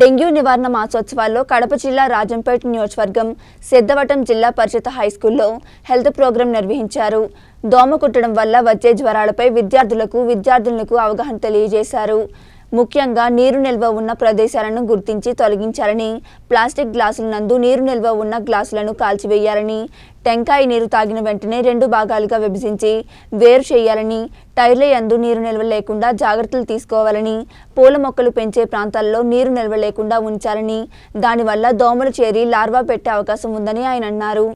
Dengue నివారణ మాసోత్సవాల్లో కడప జిల్లా రాజంపేట నియోజకవర్గం సిద్ధవటం జిల్లా పరిషత్ హైస్కూల్లో హెల్త్ ప్రోగ్రాం నిర్వహించారు. దోమ కుట్టడం వల్ల వచ్చే జ్వరాలపై విద్యార్థులకు అవగాహన తెలియజేశారు. ముఖ్యంగా నీరు నిల్వ ఉన్న ప్రదేశాలను గుర్తించి తొలగించాలని, ప్లాస్టిక్ గ్లాసుల నందు నీరు నిల్వ ఉన్న గ్లాసులను కాల్చివేయాలని, టెంకాయ నీరు తాగిన వెంటనే 2 భాగాలుగా విభజించి వేరు చేయాలని, టైర్ల యందు నీరు నిల్వ లేకుండా జాగ్రత్తలు తీసుకోవాలని, పూల మొక్కలు పెంచే ప్రాంతాల్లో నీరు నిల్వ లేకుండా ఉంచాలని, దానివల్ల దోమలు చేరి లార్వా పెట్టే అవకాశం ఉందని ఆయన అన్నారు.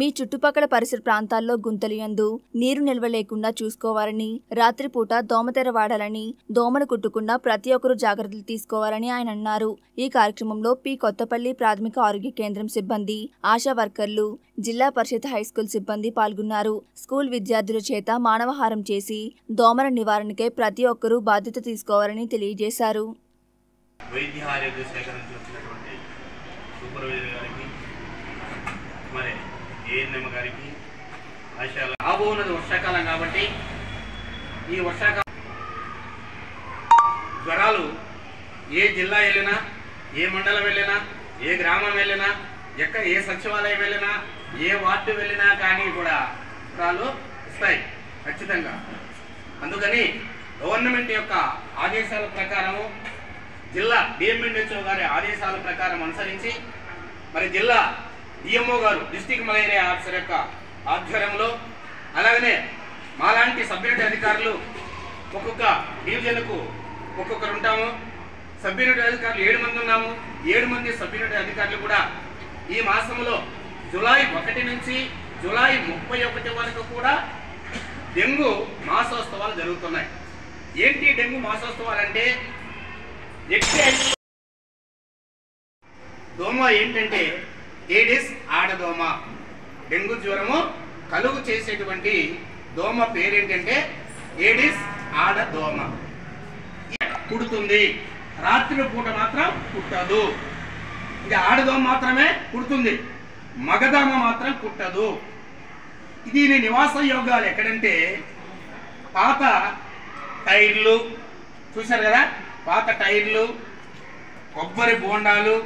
మీ చుట్టుపక్కల పరిసర ప్రాంతాల్లో గుంతలియందు నీరు నిల్వ లేకుండా చూసుకోవాలని, రాత్రిపూట దోమతెర వాడాలని, దోమలు కుట్టుకున్న ప్రతి ఒక్కరూ జాగ్రత్తలు తీసుకోవాలని ఆయన అన్నారు. ఈ కార్యక్రమంలో పి కొత్తపల్లి ప్రాథమిక ఆరోగ్య కేంద్రం సిబ్బంది, ఆశా వర్కర్లు, జిల్లా పరిషత్ హైస్కూల్ సిబ్బంది పాల్గొన్నారు. స్కూల్ విద్యార్థుల చేత మానవహారం చేసి దోమల నివారణకే ప్రతి ఒక్కరూ బాధ్యత తీసుకోవాలని తెలియజేశారు. ఏఎన్ఎం గారికి, ఆశాల రాబోన్నది వర్షాకాలం కాబట్టి ఈ వర్షాకాలం జ్వరాలు ఏ జిల్లా వెళ్ళినా, ఏ మండలం వెళ్ళినా, ఏ గ్రామం వెళ్ళినా, ఎక్కడ ఏ సచివాలయం వెళ్ళినా, ఏ వార్డు వెళ్ళినా కానీ కూడా జ్వరాలు వస్తాయి ఖచ్చితంగా. అందుకని గవర్నమెంట్ యొక్క ఆదేశాల ప్రకారము, జిల్లా డిఎంఎన్హెచ్ఓ గారి ఆదేశాల ప్రకారం అనుసరించి మరి జిల్లా డిఎంఓ గారు, డిస్ట్రిక్ట్ మలేరియా ఆఫీసర్ యొక్క ఆధ్వర్యంలో, అలాగనే మాలాంటి సబ్యూనిట్ అధికారులు ఒక్కొక్క డివిజన్కు ఒక్కొక్కరు ఉంటాము. సబ్యూనిట్ అధికారులు 7 మంది ఉన్నాము. 7 మంది సబ్యూనిట్ అధికారులు కూడా ఈ మాసంలో జూలై 1 నుంచి జూలై 31 వరకు కూడా డెంగ్యూ మాసోత్సవాలు జరుగుతున్నాయి. ఏంటి డెంగ్యూ మాసోత్సవాలు అంటే, దోమ ఏంటంటే ఏడిస్ ఆడదోమ. డెంగ్యూ జ్వరము కలుగు చేసేటువంటి దోమ పేరేంటంటే ఏడిస్ ఆడదోమ. కుడుతుంది, రాత్రి పూట మాత్రం కుట్టదు. ఇది ఆడదోమ మాత్రమే కుడుతుంది, మగదోమ మాత్రం కుట్టదు. దీని నివాస యోగాలు ఎక్కడంటే పాత టైర్లు చూశారు కదా, పాత టైర్లు, కొబ్బరి బోండాలు,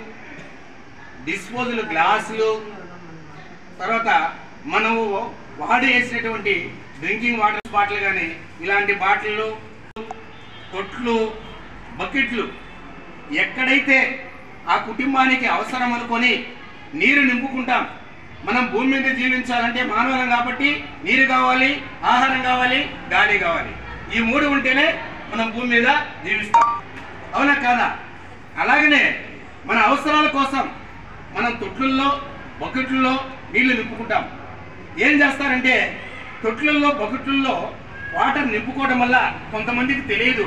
డిస్పోజల్ గ్లాసులు, తర్వాత మనము వాడేసినటువంటి డ్రింకింగ్ వాటర్ బాటిల్ కానీ ఇలాంటి బాటిళ్ళు, తొట్లు, బకెట్లు ఎక్కడైతే ఆ కుటుంబానికి అవసరం అనుకొని నీరు నింపుకుంటాం. మనం భూమి మీద జీవించాలంటే మానవులం కాబట్టి నీరు కావాలి, ఆహారం కావాలి, గాలి కావాలి. ఈ 3 ఉంటేనే మనం భూమి మీద జీవిస్తాం, అవునా కాదా? అలాగనే మన అవసరాల కోసం మనం తొట్లుల్లో, బకెట్లలో నీళ్లు నింపుకుంటాం. ఏం చేస్తారంటే తొట్లుల్లో, బకెట్లలో వాటర్ నింపుకోవడం వల్ల కొంతమందికి తెలియదు,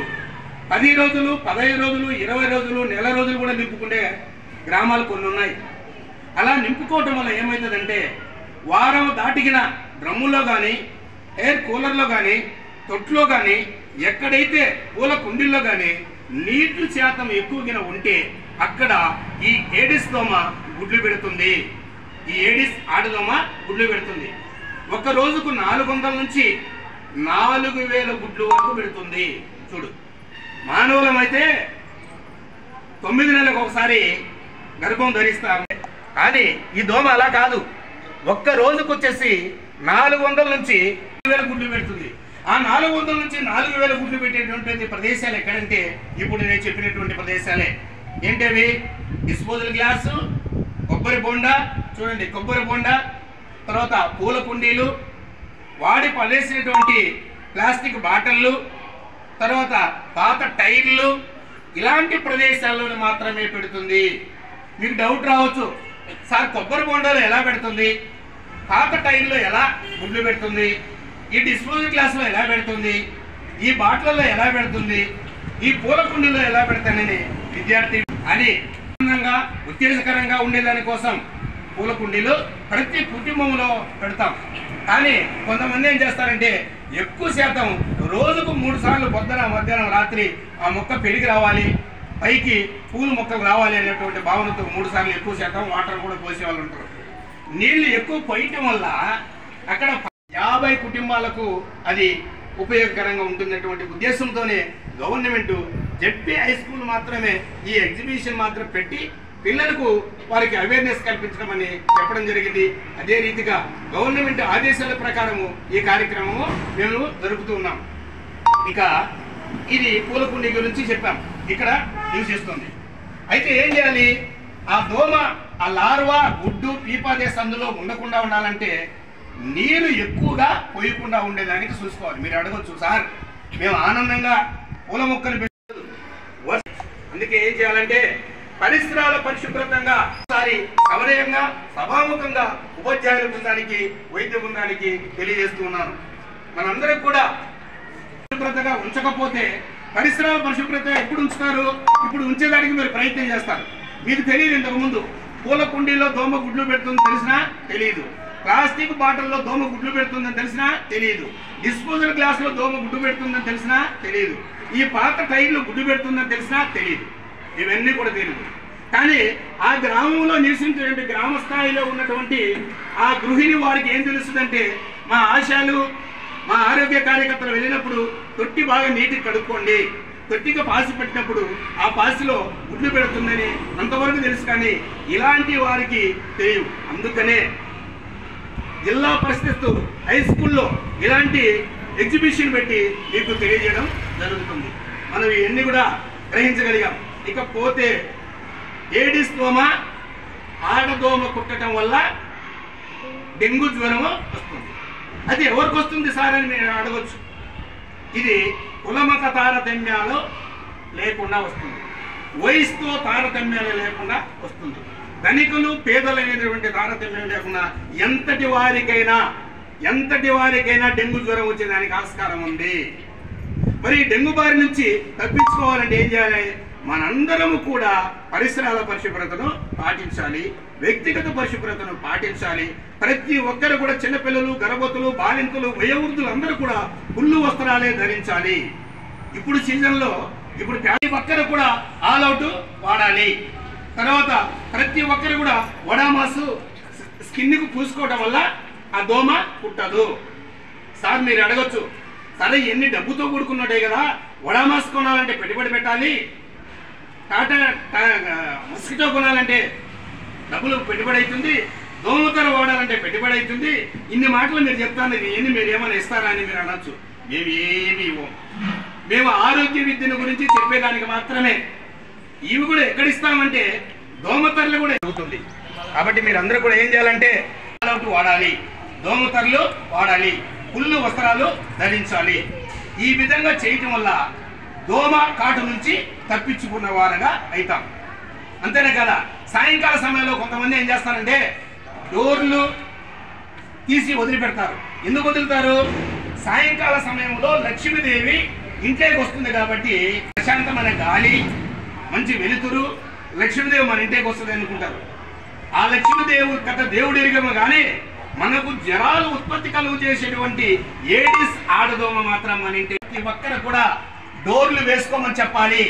10 రోజులు, 15 రోజులు, 20 రోజులు, నెల రోజులు కూడా నింపుకునే గ్రామాలు కొన్ని ఉన్నాయి. అలా నింపుకోవటం వల్ల ఏమవుతుందంటే వారం దాటికిన డ్రమ్ముల్లో కానీ, ఎయిర్ కూలర్లో కానీ, తొట్లో కానీ, ఎక్కడైతే పూల కుండీల్లో కానీ నీటి శాతం ఎక్కువగా ఉంటే అక్కడ ఈ ఏడిస్ దోమ గుడ్లు పెడుతుంది. ఈ ఏడిస్ ఆడదోమ గుడ్లు పెడుతుంది. ఒక రోజుకు 400 నుంచి 4000 గుడ్లు వరకు పెడుతుంది. చూడు, మానవులమైతే 9 నెలలకు ఒకసారి గర్భం ధరిస్తాం, కానీ ఈ దోమ అలా కాదు. ఒక్క రోజుకు వచ్చేసి 400 నుంచి 4000 గుడ్లు పెడుతుంది. ఆ 400 నుంచి 4000 గుడ్లు పెట్టేటువంటి ప్రదేశాలు ఎక్కడంటే ఇప్పుడు నేను చెప్పినటువంటి ప్రదేశాలే. ఏంటవి? డిస్పోజల్ గ్లాసు, కొబ్బరి బొండ, చూడండి కొబ్బరి బొండ, తర్వాత పూల కుండీలు, వాడి పడేసినటువంటి ప్లాస్టిక్ బాటిళ్ళు, తర్వాత పాత టైర్లు, ఇలాంటి ప్రదేశాల్లోనే మాత్రమే పెడుతుంది. మీకు డౌట్ రావచ్చు, సార్ కొబ్బరి బొండలో ఎలా పెడుతుంది, పాత టైర్లో ఎలా గుడ్లు పెడుతుంది, ఈ డిస్పోజల్ గ్లాసులో ఎలా పెడుతుంది, ఈ బాటిళ్ళలో ఎలా పెడుతుంది, ఈ పూల కుండీలో ఎలా పెడతానని విద్యార్థి అని ఉత్తేజకరంగా ఉండేదానికోసం పూల కుండీలు ప్రతి కుటుంబంలో పెడతాం. కానీ కొంతమంది ఏం చేస్తారంటే ఎక్కువ శాతం రోజుకు 3 సార్లు పొద్దున, మధ్యాహ్నం, రాత్రి ఆ మొక్క పెరిగి రావాలి, పైకి పూల మొక్కలు రావాలి అనేటువంటి భావనతో 3 సార్లు ఎక్కువ శాతం వాటర్ కూడా పోసేవాళ్ళు ఉంటారు. నీళ్లు ఎక్కువ పోయటం వల్ల అక్కడ 50 కుటుంబాలకు అది ఉపయోగకరంగా ఉంటున్నటువంటి ఉద్దేశంతోనే గవర్నమెంట్ జెడ్పీ హై స్కూల్ మాత్రమే ఈ ఎగ్జిబిషన్ మాత్రం పెట్టి పిల్లలకు వారికి అవేర్నెస్ కల్పించడం అని చెప్పడం జరిగింది. అదే రీతిగా గవర్నమెంట్ ఆదేశాల ప్రకారము ఈ కార్యక్రమము మేము జరుపుతూ ఉన్నాం. ఇక ఇది పూలకుండి గురించి చెప్పాం, ఇక్కడ నివసిస్తుంది. అయితే ఏం చేయాలి, ఆ దోమ ఆ లార్వా గుడ్డు పీపాదే సందులో ఉండకుండా ఉండాలంటే నీరు ఎక్కువగా పోయకుండా ఉండేదానికి చూసుకోవాలి. మీరు అడగచ్చు, సార్ మేము ఆనందంగా పూల మొక్కలు పెట్టదు, అందుకే ఏం చేయాలంటే పరిసరాల పరిశుభ్రతంగా ఒకసారి సవరయంగా సభాముఖంగా ఉపాధ్యాయుల బృందానికి వైద్య బృందానికి తెలియజేస్తూ ఉన్నాను. మనందరం కూడా పరిశుభ్రతగా ఉంచకపోతే పరిసరాల పరిశుభ్రత ఎప్పుడు ఉంచుతారు, ఇప్పుడు ఉంచేదానికి మీరు ప్రయత్నం చేస్తారు. మీకు తెలియదు, ఇంతకుముందు పూల కుండీలో దోమ గుడ్లు పెడుతుందని తెలిసినా తెలియదు, ప్లాస్టిక్ బాటిల్లో దోమ గుడ్లు పెడుతుందని తెలిసినా తెలియదు, డిస్పోజల్ గ్లాసులో దోమ గుడ్డు పెడుతుందని తెలిసినా తెలియదు, ఈ పాత టైర్లు గుడ్డు పెడుతుందని తెలిసినా తెలియదు, ఇవన్నీ కూడా తెలియదు. కానీ ఆ గ్రామంలో నివసించేటువంటి గ్రామ స్థాయిలో ఉన్నటువంటి ఆ గృహిణి వారికి ఏం తెలుస్తుందంటే, మా ఆశాలు మా ఆరోగ్య కార్యకర్తలు వెళ్ళినప్పుడు తొట్టి బాగా నీటికి కడుక్కోండి, తొట్టిగా పాసి పెట్టినప్పుడు ఆ పాసిలో గుడ్లు పెడుతుందని అంతవరకు తెలుసు, కానీ ఇలాంటి వారికి తెలియదు. అందుకనే జిల్లా పరిస్థితి హై స్కూల్లో ఇలాంటి ఎగ్జిబిషన్ పెట్టి మీకు తెలియజేయడం జరుగుతుంది. మనం ఇవన్నీ కూడా గ్రహించగలిగాం. ఇకపోతే ఏడిస్ దోమ ఆడదోమ కుట్టడం వల్ల డెంగ్యూ జ్వరం వస్తుంది. అది ఎవరికి వస్తుంది సార్ అని నేను అడగొచ్చు. ఇది కులమత తారతమ్యాలు లేకుండా వస్తుంది, వయసుతో తారతమ్యాలు లేకుండా వస్తుంది, ధనికులు పేదలు అనేటువంటి తారతమ్యం లేకుండా ఎంతటి వారికైనా డెంగ్యూ జ్వరం వచ్చేదానికి ఆస్కారం ఉంది. మరి డెంగ్యూ బారి నుంచి తప్పించుకోవాలంటే ఏం చేయాలి, మనందరము కూడా పరిసరాల పరిశుభ్రతను పాటించాలి, వ్యక్తిగత పరిశుభ్రతను పాటించాలి. ప్రతి ఒక్కరు కూడా చిన్నపిల్లలు, గర్భవతులు, బాలింతలు, వయోవృద్ధులు అందరూ కూడా పుల్లు వస్త్రాలే ధరించాలి. ఇప్పుడు సీజన్లో ఇప్పుడు ప్రతి ఒక్కరు కూడా ఆల్అవుట్ వాడాలి. తర్వాత ప్రతి ఒక్కరు కూడా వడామాసు స్కిన్కు పూసుకోవడం వల్ల ఆ దోమ పుట్టదు. సార్ మీరు అడగచ్చు, సరే ఎన్ని డబ్బుతో కూడుకున్నట్టే కదా, వడామాస్ కొనాలంటే పెట్టుబడి పెట్టాలి, టాటా మస్కిటో కొనాలంటే డబ్బులు పెట్టుబడి అవుతుంది, దోమతెర వాడాలంటే పెట్టుబడి అవుతుంది, ఇన్ని మాటలు మీరు చెప్తాను, ఇవన్నీ మీరు ఏమైనా ఇస్తారా అని మీరు అనొచ్చు. మేము ఏమి ఇవ్వం, మేము ఆరోగ్య విద్యను గురించి చెప్పేదానికి మాత్రమే. ఇవి కూడా ఎక్కడ ఇస్తామంటే దోమతెరలు కూడా అవుతుంది. కాబట్టి మీరు అందరూ కూడా ఏం చేయాలంటే ఆల్అవుట్ వాడాలి, దోమతెరలు వాడాలి, పుల్లు వస్త్రాలు ధరించాలి. ఈ విధంగా చేయటం వల్ల దోమ కాటు నుంచి తప్పించుకున్న వారుగా అవుతాం. అంతేనే కదా, సాయంకాల సమయంలో కొంతమంది ఏం చేస్తారంటే డోర్లు తీసి వదిలిపెడతారు. ఎందుకు వదులుతారు, సాయంకాల సమయంలో లక్ష్మీదేవి ఇంట్లోకి వస్తుంది కాబట్టి ప్రశాంతమైన గాలి, మంచి వెలుతురు, లక్ష్మీదేవి మన ఇంట్లోకి వస్తుంది అనుకుంటారు. ఆ లక్ష్మీదేవి గత దేవుడి ఎరుగము కానీ మనకు జ్వరాలు ఉత్పత్తి కలుగు చేసేటువంటి ఏడిస్ ఆడదోమ మాత్రం మన ఇంటి ప్రతి ఒక్కరు కూడా డోర్లు వేసుకోమని చెప్పాలి.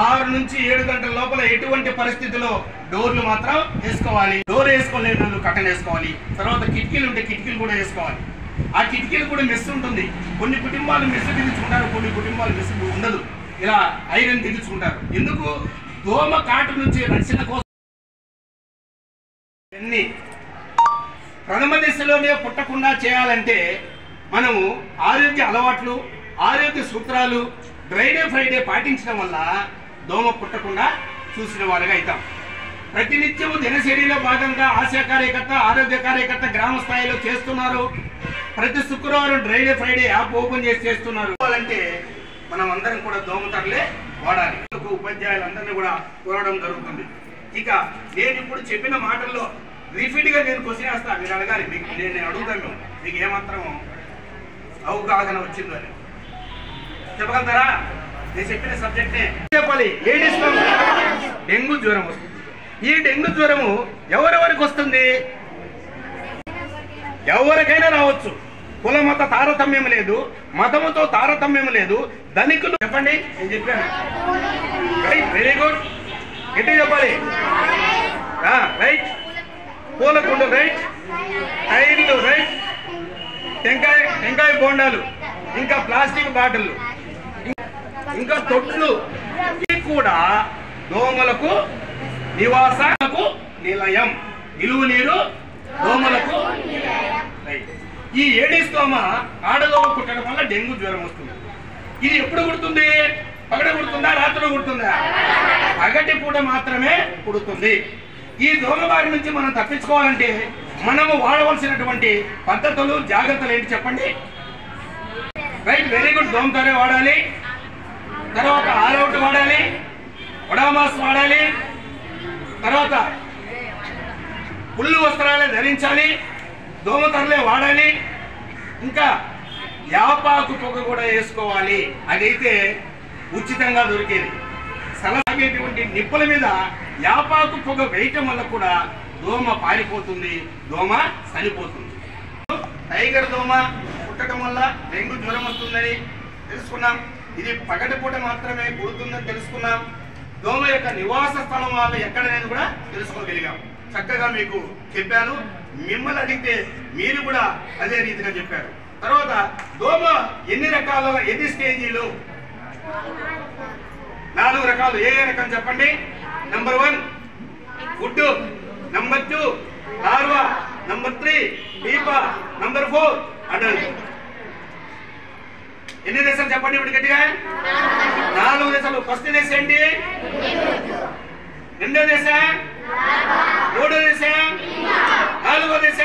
6 నుంచి 7 గంటల లోపల ఎటువంటి పరిస్థితుల్లో డోర్లు మాత్రం వేసుకోవాలి. డోర్ వేసుకోలేని వాళ్ళు కట్టెలు వేసుకోవాలి. తర్వాత కిటికీలు ఉంటే కిటికీలు కూడా వేసుకోవాలి. ఆ కిటికీలు కూడా మెస్ ఉంటుంది, కొన్ని కుటుంబాలు మెస్ దిగుచుకుంటారు, కొన్ని కుటుంబాలు మెస్ ఉండదు, ఇలా ఐరన్ దిగుచుకుంటారు. ఎందుకు, దోమ కాటు నుంచి రక్షణ కోసం. అన్ని ప్రథమ దశలోనే పుట్టకుండా చేయాలంటే మనము ఆరోగ్య అలవాట్లు, ఆరోగ్య సూత్రాలు, డ్రైడే పాటించడం వల్ల దోమ పుట్టకుండా చూసిన వారుగా అవుతాం. ప్రతినిత్యము దినచర్యలో భాగంగా ఆశా కార్యకర్త, ఆరోగ్య కార్యకర్త గ్రామ స్థాయిలో చేస్తున్నారు. ప్రతి శుక్రవారం డ్రైడే యాప్ ఓపెన్ చేసి చేస్తున్నారు. అంటే మనం అందరం కూడా దోమతెరలే వాడాలి. ఉపాధ్యాయులందరినీ కూడా కోరడం జరుగుతుంది. ఇక నేను ఇప్పుడు చెప్పిన మాటల్లో రీఫిట్గా నేను క్వశ్చన్ వేస్తాను, మీరు అడగాలి. నేను అడుగుతాను, మీకు ఏమాత్రం అవగాహన వచ్చిందో అని చెప్పగలుగుతారా? నేను చెప్పిన సబ్జెక్టే చెప్పాలి. లేడీస్ డెంగ్యూ జ్వరం వస్తుంది. ఈ డెంగ్యూ జ్వరము ఎవరెవరికి వస్తుంది, ఎవరికైనా రావచ్చు. కుల మత తారతమ్యం లేదు, మతముతో తారతమ్యం లేదు, ధనికులు చెప్పండి. నేను చెప్పాను, రైట్, వెరీ గుడ్. ఎట్లా చెప్పాలి, రైట్. పూలకుండు రైట్, టైర్లు రైట్, టెంకాయ బోండాలు, ఇంకా ప్లాస్టిక్ బాటిళ్ళు, ఇంకా తొట్లు కూడా దోమలకు నివాసాలకు నిలయం. నిలువ నీరు దోమలకు ఈ ఏడీస్ దోమ ఆడదోమ కుట్టడం వల్ల డెంగ్యూ జ్వరం వస్తుంది. ఇది ఎప్పుడు కుడుతుంది? పగట కుడుతుందా రాత్రి కుడుతుందా? పగటి పూట మాత్రమే కుడుతుంది. ఈ దోమ బారి నుంచి మనం తప్పించుకోవాలంటే మనము వాడవలసినటువంటి పద్ధతులు జాగ్రత్తలు ఏంటి చెప్పండి. Right, very good. దోమతోనే వాడాలి, తర్వాత ఆల్అవుట్ వాడాలి, ఒడామాస్ వాడాలి, తర్వాత పుల్లు వస్త్రాలే ధరించాలి, దోమతరలే వాడాలి, ఇంకా యాపాకు పొగ కూడా వేసుకోవాలి. అదైతే ఉచితంగా దొరికేది. సలహాగేటువంటి నిప్పుల మీద యాపాకు పొగ వేయటం వల్ల కూడా దోమ పారిపోతుంది, దోమ చనిపోతుంది. టైగర్ దోమ కుట్టడం వల్ల డెంగ్యూ జ్వరం వస్తుందని తెలుసుకున్నాం. ఇది పగటి పూట మాత్రమే కుడుతుందని తెలుసుకున్నాం. దోమ యొక్క నివాస స్థలం వల్ల ఎక్కడనేది కూడా తెలుసుకోగలిగాం. చక్కగా మీకు చెప్పాను. మిమ్మల్ని అడిగితే మీరు కూడా అదే రీతిగా చెప్పారు. తర్వాత దోమ ఎన్ని రకాలు, ఎన్ని స్టేజీలు? 4 రకాలు. ఏ రకం చెప్పండి? నంబర్ 1 గుడ్డు, నంబర్ 2 లార్వా, నంబర్ 3 దీప, నంబర్ 4 అడల్ట్. ఎన్ని దశలు చెప్పండి ఇప్పుడు గట్టిగా? 4 దశలు. ఫస్ట్ దశ ఏంటి? రెండో దశ, మూడో దశ, నాలుగో దశ.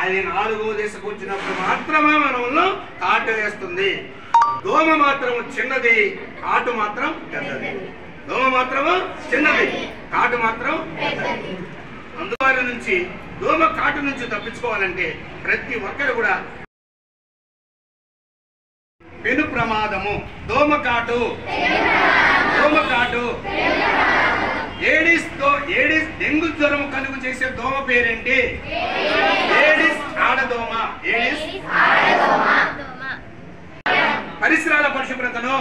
అది 4వ దశకు వచ్చినప్పుడు మాత్రమే మనల్ని కాటు వేస్తుంది. దోమ మాత్రం చిన్నది, కాటు మాత్రం పెద్దది. దోమ మాత్రము చిన్నది, కాటు మాత్రం పెద్దది. అందువారి నుంచి దోమ కాటు నుంచి తప్పించుకోవాలంటే ప్రతి ఒక్కరు కూడా పెను ప్రమాదము దోమ కాటు. ఏడిస్ డెంగ్యూ జ్వరం కలుగు చేసే దోమ పేరేంటి? ఏడిస్ ఆడదోమ. ఏడిస్ పరిసరాల పరిశుభ్రతను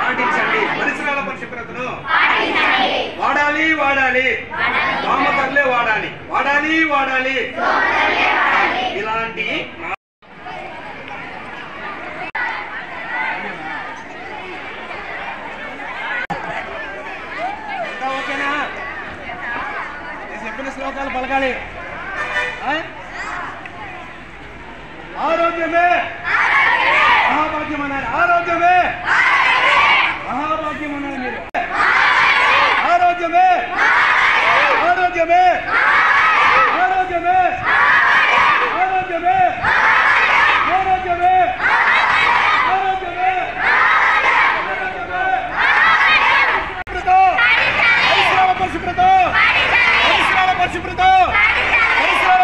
పాటించండి. పరిసరాల పరిశుభ్రతను వాడాలి, దోమతర్లే వాడాలి. ఇలాంటి శ్లోకాలు పలకాలి. ఆరోగ్యమే మహాభాగ్యం అన్నారు. ఆరోగ్యమే మహాభాగ్యం అన్నారు మీరు. ఆరోగ్యమే ఆరోగ్యమే ఆరోగ్యమే ఆరోగ్యమే ఆరోగ్యమే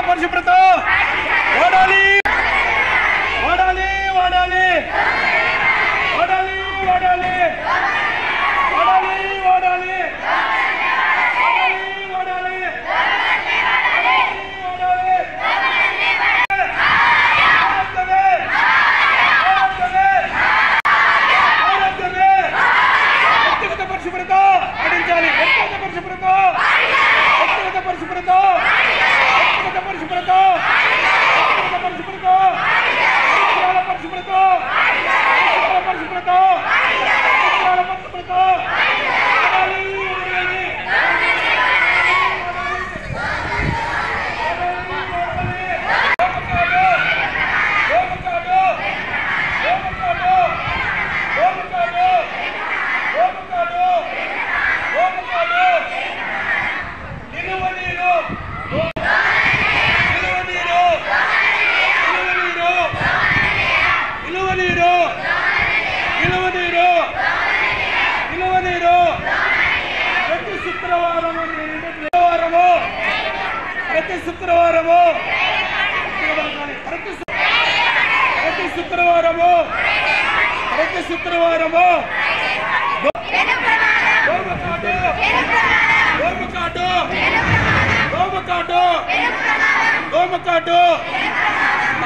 పరిశుభ్రత వాడాలి వాడాలి వాడాలి వాడాలి వాడాలి వాడాలి వాడాలి వాడాలి వాడాలి. వ్యక్తిగత పరిశుభ్రత పాటించాలి. వ్యక్తిగత పరిశుభ్రత ప్రతి శుక్రవారము దోమకాటు.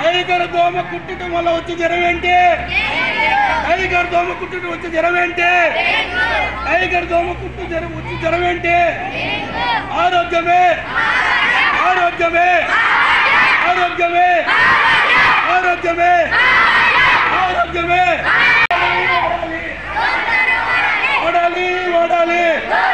టైగర్ దోమ కుట్టడం వల్ల వచ్చే జ్వరం ఏంటి? టైగర్ దోమ కుట్టు వచ్చే జ్వరం ఏంటి? ఆరోగ్యమే ఆరోగ్యమే ఆరోగ్యమే ఆరోగ్యమే ఆరోగ్యమే. ¡Órale, órale!